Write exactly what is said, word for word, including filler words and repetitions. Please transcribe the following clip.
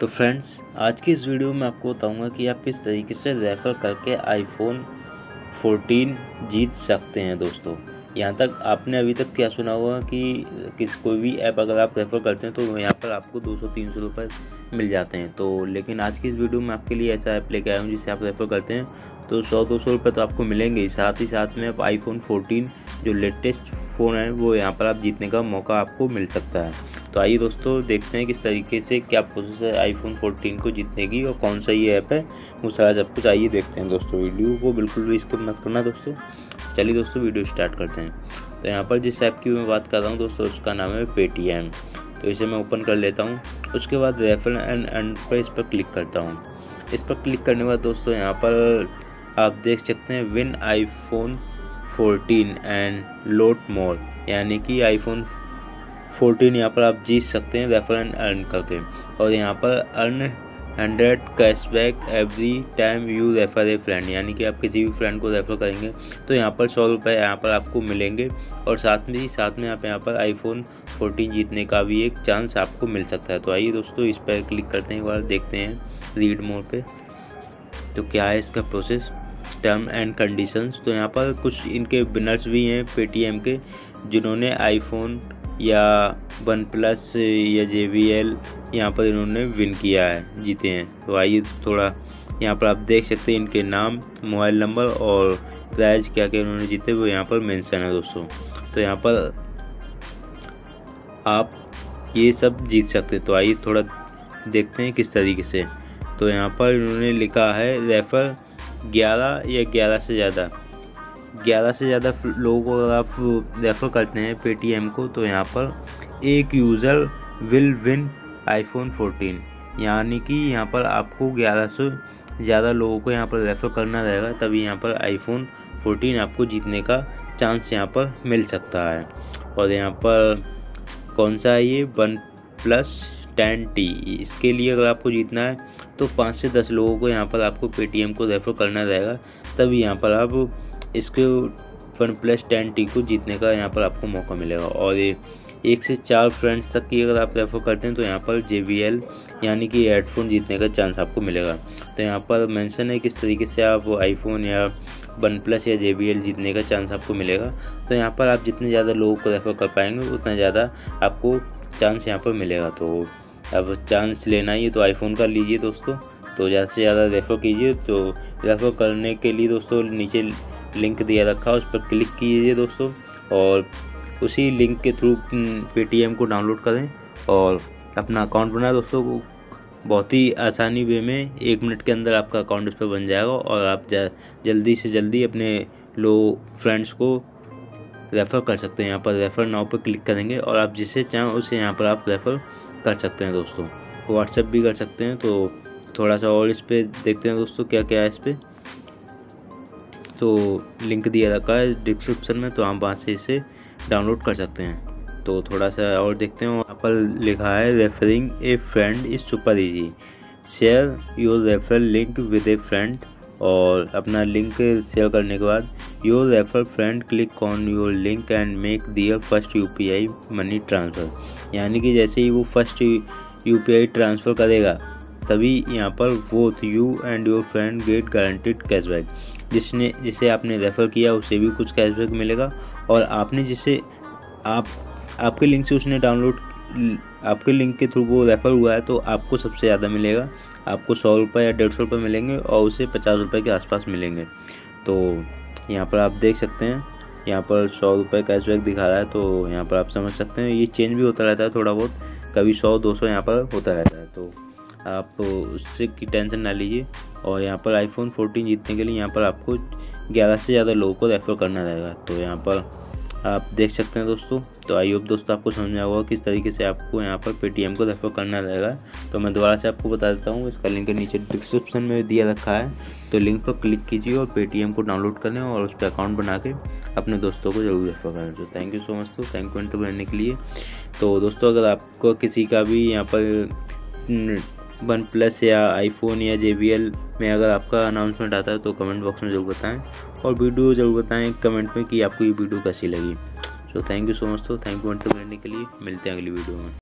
तो फ्रेंड्स, आज की इस वीडियो में आपको बताऊंगा कि आप किस तरीके से रेफर करके आईफोन फोर्टीन जीत सकते हैं। दोस्तों, यहाँ तक आपने अभी तक क्या सुना हुआ कि किस कोई भी ऐप अगर आप रेफ़र करते हैं तो यहाँ पर आपको दो सौ तीन सौ रुपये मिल जाते हैं। तो लेकिन आज की इस वीडियो में आपके लिए ऐसा ऐप लेके आया हूँ जिसे आप रेफ़र करते हैं तो सौ दो सौ रुपये तो आपको मिलेंगे ही, साथ ही साथ में आप आईफोन फोर्टीन जो लेटेस्ट फ़ोन है वो यहाँ पर आप जीतने का मौका आपको मिल सकता है। तो आइए दोस्तों, देखते हैं किस तरीके से क्या प्रोसेस है आईफोन फोर्टीन को जीतने की और कौन सा ये ऐप है, वो सारा सब कुछ आइए देखते हैं। दोस्तों, वीडियो को बिल्कुल भी स्किप मत करना दोस्तों। चलिए दोस्तों, वीडियो स्टार्ट करते हैं। तो यहाँ पर जिस ऐप की मैं बात कर रहा हूँ दोस्तों, उसका नाम है पेटीएम। तो इसे मैं ओपन कर लेता हूँ। उसके बाद रेफर एंड अर्न पर इस पर क्लिक करता हूँ। इस पर क्लिक करने के बाद दोस्तों यहाँ पर आप देख सकते हैं win iPhone fourteen and lot more, यानी कि आईफोन फोर्टीन यहाँ पर आप जीत सकते हैं रेफर एंड अर्न करके। और यहाँ पर earn hundred cashback every time you refer a friend, यानी कि आप किसी भी फ्रेंड को रेफ़र करेंगे तो यहाँ पर सौ रुपये यहाँ पर आपको मिलेंगे। और साथ में ही साथ में आप यहाँ पर आईफोन फोर्टीन जीतने का भी एक चांस आपको मिल सकता है। तो आइए दोस्तों, इस पर क्लिक करते हैं, एक बार देखते हैं रीड मोर पे तो क्या है इसका प्रोसेस, टर्म एंड कंडीशंस। तो यहाँ पर कुछ इनके विनर्स भी हैं पेटीएम के, जिन्होंने आईफोन या वन प्लस या जे बी एल यहाँ पर इन्होंने विन किया है, जीते हैं। तो आइए थोड़ा यहाँ पर आप देख सकते हैं इनके नाम, मोबाइल नंबर और प्राइज़ क्या क्या इन्होंने जीते वो यहाँ पर मेंशन है दोस्तों। तो यहाँ पर आप ये सब जीत सकते हैं। तो आइए थोड़ा देखते हैं किस तरीके से। तो यहाँ पर इन्होंने लिखा है रेफ़र ग्यारह या ग्यारह से ज़्यादा ग्यारह से ज़्यादा लोगों को अगर आप रेफ़र करते हैं पेटीएम को तो यहाँ पर एक user will win iPhone fourteen, यानी कि यहाँ पर आपको ग्यारह से ज़्यादा लोगों को यहाँ पर रेफ़र करना रहेगा, तभी यहाँ पर आईफोन फोर्टीन आपको जीतने का चांस यहाँ पर मिल सकता है। और यहाँ पर कौन सा है ये, वन प्लस टेन टी। इसके लिए अगर आपको जीतना है तो पाँच से दस लोगों को यहाँ पर आपको पेटीएम को रेफ़र करना रहेगा, तभी यहाँ पर आप इसके वन प्लस टेन टी को जीतने का यहाँ पर आपको मौका मिलेगा। और ये एक से चार फ्रेंड्स तक की अगर आप रेफ़र करते हैं तो यहाँ पर जे बी एल यानी कि हेडफोन जीतने का चांस आपको मिलेगा। तो यहाँ पर मेंशन है किस तरीके से आप आईफोन या वन प्लस या जे बी एल जीतने का चांस आपको मिलेगा। तो यहाँ पर आप जितने ज़्यादा लोगों को रेफ़र कर पाएंगे उतना ज़्यादा आपको चांस यहाँ पर मिलेगा। तो अब चांस लेना ही तो आईफोन का लीजिए दोस्तों। तो ज़्यादा से ज़्यादा रेफ़र कीजिए। तो रेफ़र करने के लिए दोस्तों नीचे लिंक दिया रखा है, उस पर क्लिक कीजिए दोस्तों और उसी लिंक के थ्रू पेटीएम को डाउनलोड करें और अपना अकाउंट बनाएं दोस्तों। बहुत ही आसानी वे में एक मिनट के अंदर आपका अकाउंट इस पर बन जाएगा और आप जल्दी से जल्दी अपने लो फ्रेंड्स को रेफ़र कर सकते हैं। यहाँ पर रेफ़र नाउ पर क्लिक करेंगे और आप जिसे चाहें उसे यहाँ पर आप रेफ़र कर सकते हैं दोस्तों। व्हाट्सएप भी कर सकते हैं। तो थोड़ा सा और इस पर देखते हैं दोस्तों क्या क्या है इस पर। तो लिंक दिया रखा है डिस्क्रिप्शन में, तो आप वहाँ से इसे डाउनलोड कर सकते हैं। तो थोड़ा सा और देखते हैं। वहाँ पर लिखा है referring a friend is super easy, share your refer link with a friend. और अपना लिंक शेयर करने के बाद your refer friend click on your link and make their first U P I money transfer, यानी कि जैसे ही वो first U P I transfer करेगा तभी यहाँ पर both you and your friend get guaranteed cashback. जिसने जिसे आपने रेफ़र किया उसे भी कुछ कैशबैक मिलेगा और आपने जिसे आप आपके लिंक से उसने डाउनलोड आपके लिंक के थ्रू वो रेफ़र हुआ है तो आपको सबसे ज़्यादा मिलेगा। आपको सौ रुपये या डेढ़ सौ रुपये मिलेंगे और उसे पचास रुपये के आसपास मिलेंगे। तो यहाँ पर आप देख सकते हैं, यहाँ पर सौ रुपये कैशबैक दिखा रहा है। तो यहाँ पर आप समझ सकते हैं ये चेंज भी होता रहता है थोड़ा बहुत, कभी सौ दो सौ यहाँ पर होता रहता है। तो आप उससे की टेंशन ना लीजिए। और यहाँ पर आईफोन फोर्टीन जीतने के लिए यहाँ पर आपको ग्यारह से ज़्यादा लोगों को रेफ़र करना रहेगा। तो यहाँ पर आप देख सकते हैं दोस्तों। तो आई होप दोस्तों आपको समझ आया होगा किस तरीके से आपको यहाँ पर पेटीएम को रेफ़र करना रहेगा। तो मैं दोबारा से आपको बता देता हूँ, इसका लिंक नीचे डिस्क्रिप्शन में दिया रखा है। तो लिंक पर क्लिक कीजिए और पेटीएम को डाउनलोड करें और उस पर अकाउंट बना के अपने दोस्तों को जरूर रेफ़र करें। तो थैंक यू सो मच दोस्तों, थैंक यू एंड करने के लिए। तो दोस्तों, अगर आपको किसी का भी यहाँ पर वन प्लस या आईफोन या जे बी एल में अगर आपका अनाउंसमेंट आता है तो कमेंट बॉक्स में ज़रूर बताएं और वीडियो ज़रूर बताएं कमेंट में कि आपको ये वीडियो कैसी लगी। So thank you so much. तो थैंक यू एंड करने के लिए, मिलते हैं अगली वीडियो में।